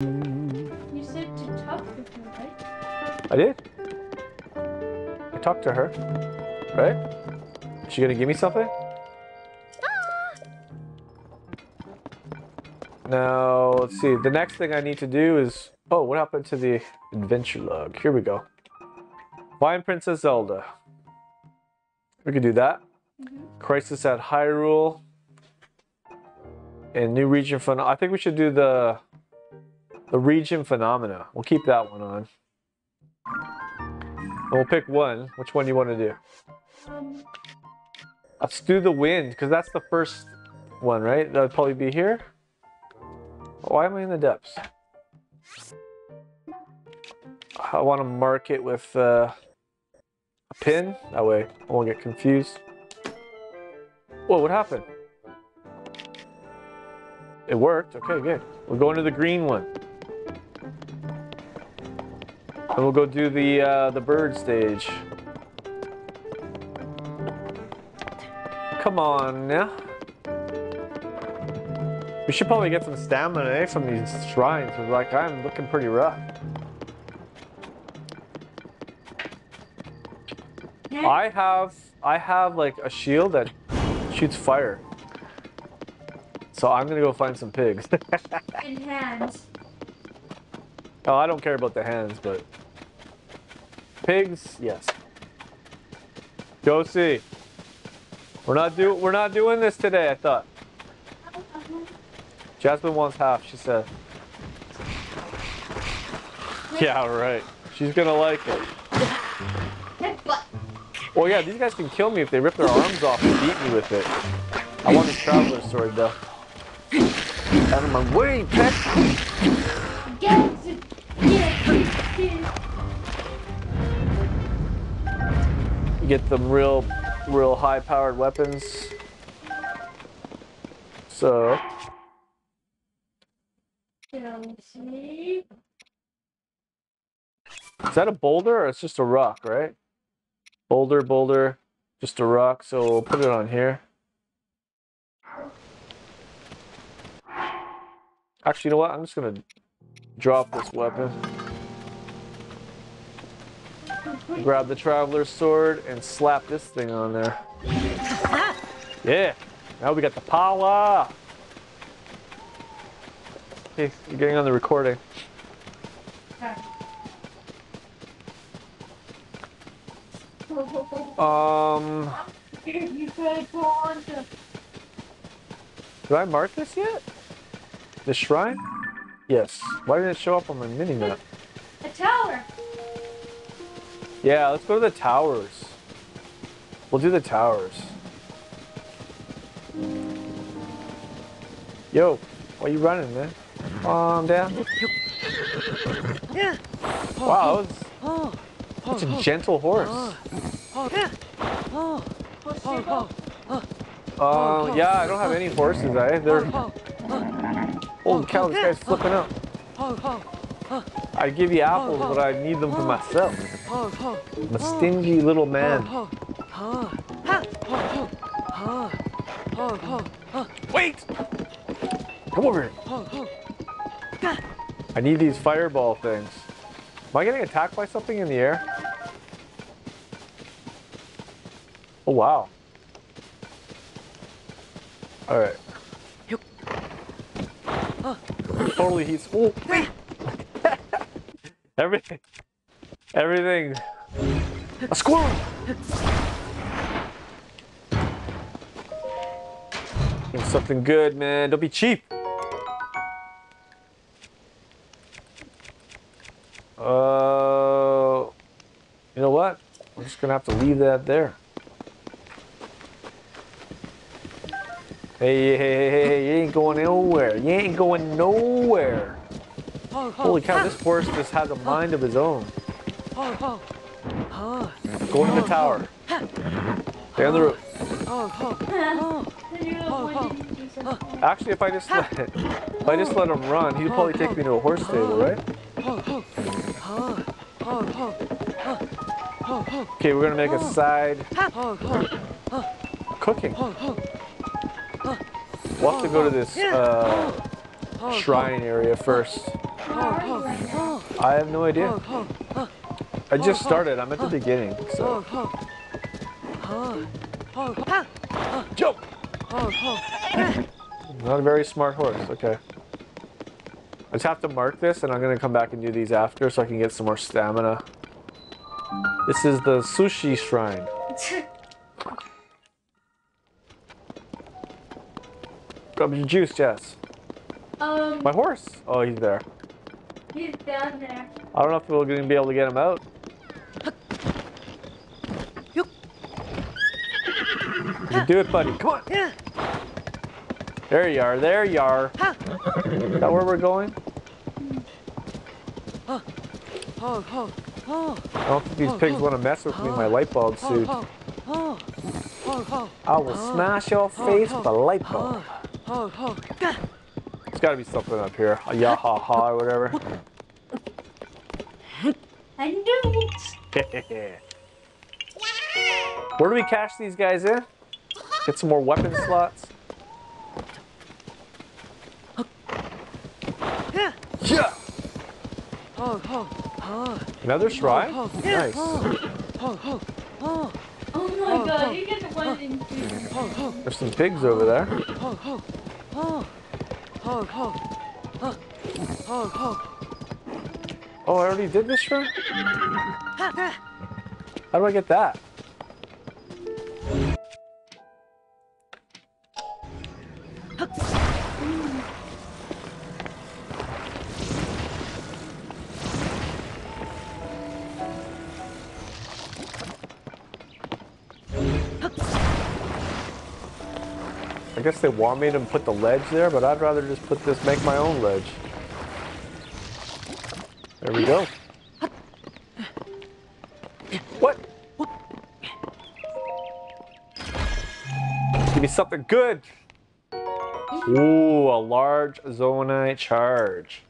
You said to talk with her, right? I did. I talked to her, right? Is she gonna give me something? Now, let's see. The next thing I need to do is... Oh, what happened to the adventure log? Here we go. Find Princess Zelda. We could do that. Crisis at Hyrule. And New Region Funnel. I think we should do the Region Phenomena. We'll keep that one on. And we'll pick one. Which one do you want to do? Let's do the wind, because that's the first one, right? That would probably be here. Why am I in the depths? I want to mark it with a pin. That way I won't get confused. Whoa, what happened? It worked. Okay, good. We're going to the green one. And we'll go do the bird stage. Come on now. We should probably get some stamina, eh, from these shrines. Like, I'm looking pretty rough. Yeah. I have like a shield that shoots fire. So I'm gonna go find some pigs. And hands. Oh, I don't care about the hands, but pigs, yes. Go see. We're not doing this today, I thought. Jasmine wants half, she said. Yeah, right. She's gonna like it. Oh yeah, these guys can kill me if they rip their arms off and beat me with it. I want this traveler's sword though. Out of my way, pet! You get them real high-powered weapons. So... Is that a boulder or it's just a rock, right? Boulder, just a rock, so we'll put it on here. Actually, you know what? I'm just going to drop this weapon. Grab the traveler's sword and slap this thing on there. Yeah, now we got the power. Hey, you're getting on the recording. Did I mark this yet? The shrine? Yes. Why didn't it show up on my mini-map? The tower. Yeah, let's go to the towers. We'll do the towers. Yo, why are you running, man? Calm down. Wow, that's a gentle horse. Yeah, I don't have any horses, eh? They're... Holy cow, this guy's flipping up. I give you apples, but I need them for myself. I'm a stingy little man. Wait! Come over here. I need these fireball things. Am I getting attacked by something in the air? Oh, wow. All right. Totally he's... Oh, wait. Everything. A squirrel. Give me something good, man. Don't be cheap. You know what? We're just gonna have to leave that there. Hey, you ain't going nowhere. You ain't going nowhere. Holy cow, this horse just has a mind of his own. Go into the tower. Stay on the roof. Actually, if I just let him run, he'd probably take me to a horse stable, right? Okay, we're gonna make a side cooking. We'll have to go to this shrine area first. I have no idea. I just started. I'm at the beginning. So. Jump! Not a very smart horse. Okay. I just have to mark this, and I'm going to come back and do these after so I can get some more stamina. This is the sushi shrine. Grab your juice, Jess. My horse. Oh, he's there. He's down there. I don't know if we're going to be able to get him out. You can do it, buddy. Come on. There you are. There you are. Is that where we're going? I don't think these pigs want to mess with me in my light bulb suit. I will smash your face with a light bulb. There's got to be something up here. A yahaha or whatever. I knew it. Where do we cash these guys in? Get some more weapon slots. Yeah. Another shrine? Nice. Oh my god, you get the one in two. There's some pigs over there. Oh, I already did this shrine? How do I get that? I guess they want me to put the ledge there, but I'd rather just put this, make my own ledge. There we go. What? Give me something good. Ooh, a large Zonai charge.